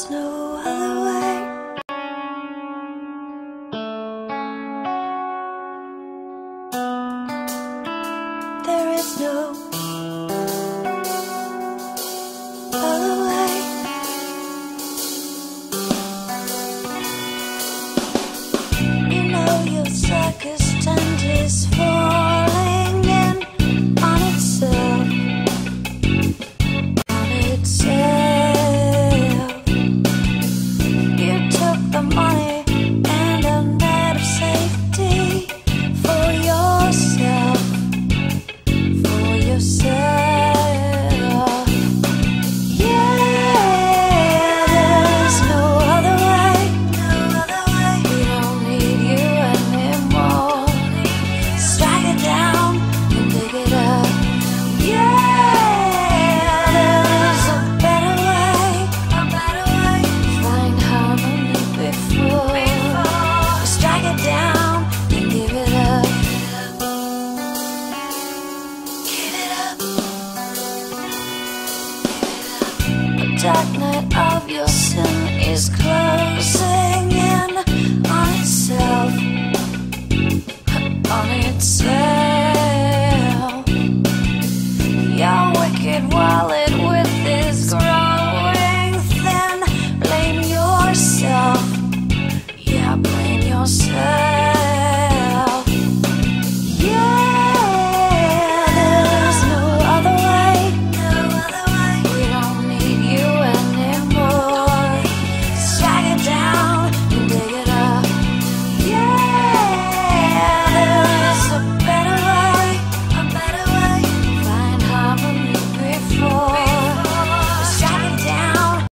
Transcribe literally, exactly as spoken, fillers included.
There's no other way. There is no other way. You know your circus tent is falling in on itself, on itself. Dark night of your sin is closing in on itself.